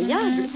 incroyable.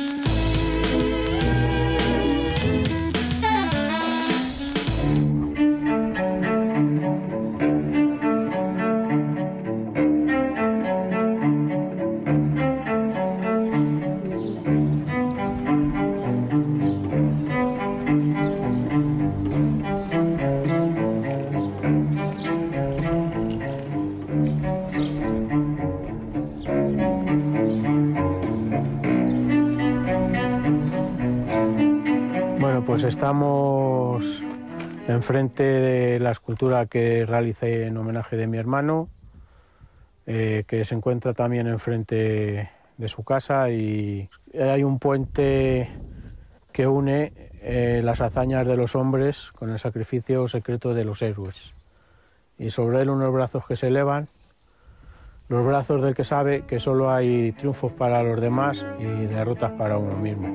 Pues estamos enfrente de la escultura que realicé en homenaje de mi hermano, que se encuentra también enfrente de su casa, y hay un puente que une las hazañas de los hombres con el sacrificio secreto de los héroes. Y sobre él unos brazos que se elevan, los brazos del que sabe que solo hay triunfos para los demás y derrotas para uno mismo.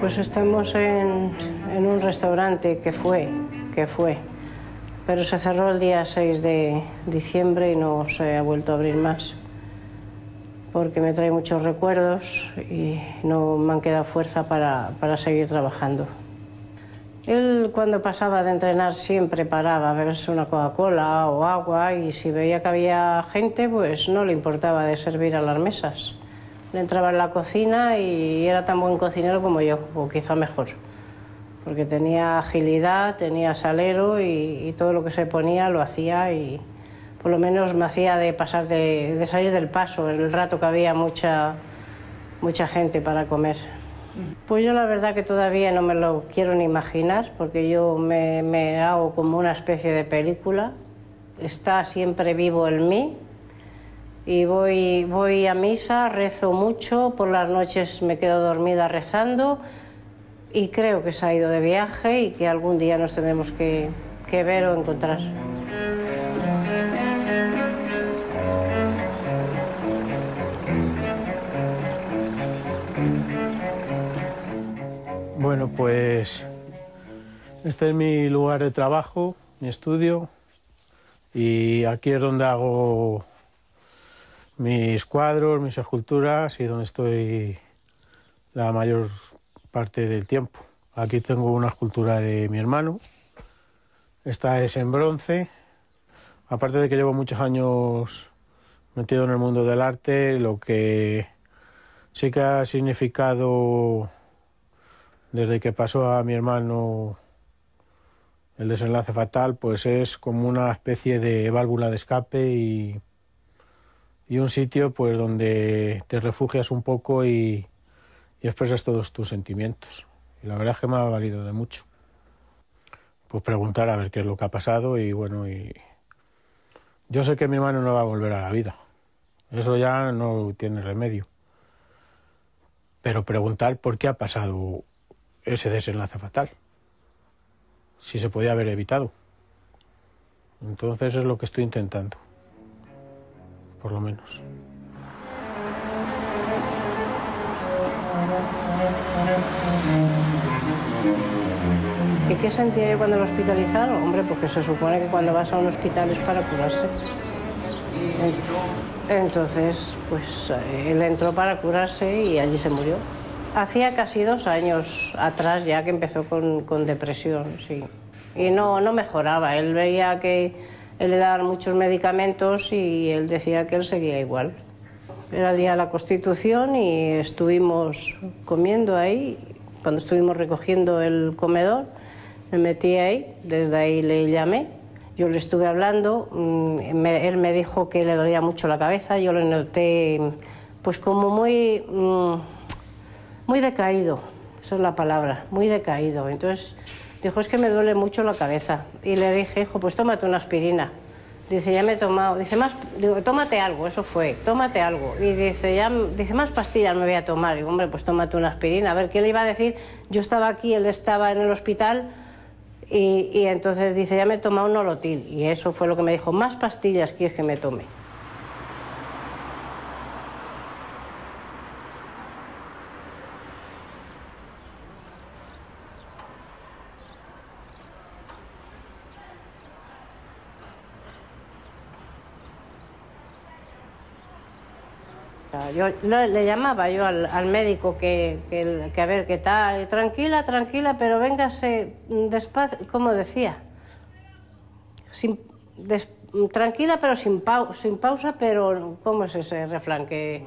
Pues estamos en un restaurante que fue, pero se cerró el día 6 de diciembre y no se ha vuelto a abrir más, porque me trae muchos recuerdos y no me han quedado fuerza para seguir trabajando. Él, cuando pasaba de entrenar, siempre paraba a beberse una Coca-Cola o agua, y si veía que había gente, pues no le importaba de servir a las mesas. Le entraba en la cocina y era tan buen cocinero como yo, o quizá mejor, porque tenía agilidad, tenía salero y todo lo que se ponía lo hacía, y por lo menos me hacía de pasar de salir del paso el rato que había mucha gente para comer. Pues yo la verdad que todavía no me lo quiero ni imaginar, porque yo me hago como una especie de película. Está siempre vivo en mí. Y voy a misa, rezo mucho, por las noches me quedo dormida rezando, y creo que se ha ido de viaje y que algún día nos tendremos que ver o encontrar. Bueno, pues este es mi lugar de trabajo, mi estudio, y aquí es donde hago mis cuadros, mis esculturas, y donde estoy la mayor parte del tiempo. Aquí tengo una escultura de mi hermano. Esta es en bronce. Aparte de que llevo muchos años metido en el mundo del arte, lo que sí que ha significado, desde que pasó a mi hermano el desenlace fatal, pues es como una especie de válvula de escape y un sitio pues donde te refugias un poco y expresas todos tus sentimientos. Y la verdad es que me ha valido de mucho. Pues preguntar a ver qué es lo que ha pasado, y bueno, yo sé que mi hermano no va a volver a la vida. Eso ya no tiene remedio. Pero preguntar por qué ha pasado ese desenlace fatal, si se podía haber evitado. Entonces es lo que estoy intentando, por lo menos. ¿Qué sentía yo cuando lo hospitalizaron? Hombre, porque se supone que cuando vas a un hospital es para curarse. Entonces, pues él entró para curarse y allí se murió. Hacía casi 2 años atrás ya que empezó con depresión, sí. Y no mejoraba. Él veía que él le daban muchos medicamentos y él decía que él seguía igual. Era el día de la Constitución y estuvimos comiendo ahí. Cuando estuvimos recogiendo el comedor, me metí ahí, desde ahí le llamé. Yo le estuve hablando, él me dijo que le dolía mucho la cabeza, yo le noté pues como muy decaído, esa es la palabra, muy decaído. Entonces dijo, es que me duele mucho la cabeza. Y le dije, hijo, pues tómate una aspirina. Dice, ya me he tomado. Dice, más, digo, tómate algo, eso fue, tómate algo. Y dice, más pastillas me voy a tomar. Y digo, hombre, pues tómate una aspirina. A ver, ¿qué le iba a decir? Yo estaba aquí, él estaba en el hospital. Y entonces dice, ya me he tomado un Nolotil. Y eso fue lo que me dijo, más pastillas quieres que me tome. Yo le llamaba yo al médico que a ver qué tal, tranquila, tranquila, pero véngase despacio, como decía, tranquila pero sin pausa, pero ¿cómo es ese refrán? Que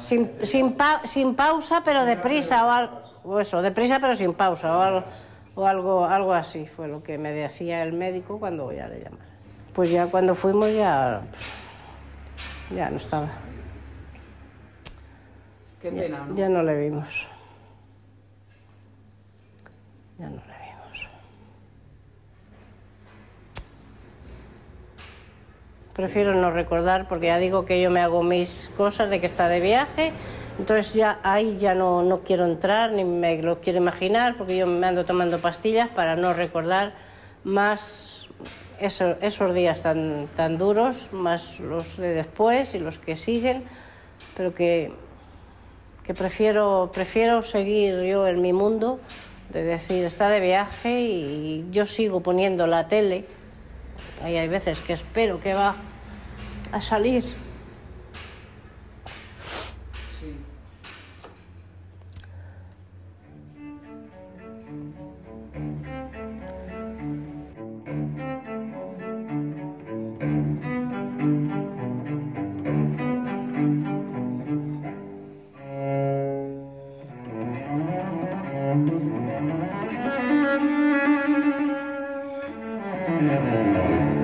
sin pausa pero deprisa o algo, o eso, deprisa pero sin pausa o algo así fue lo que me decía el médico cuando ya le llamaba. Pues ya cuando fuimos ya no estaba. Qué pena, ¿no? Ya no le vimos. Ya no le vimos. Prefiero no recordar porque ya digo que yo me hago mis cosas de que está de viaje, entonces ya ahí ya no quiero entrar ni me lo quiero imaginar porque yo me ando tomando pastillas para no recordar más esos días tan duros, más los de después y los que siguen, pero que prefiero seguir yo en mi mundo, de decir, está de viaje y yo sigo poniendo la tele. Ahí hay veces que espero que va a salir. Sí.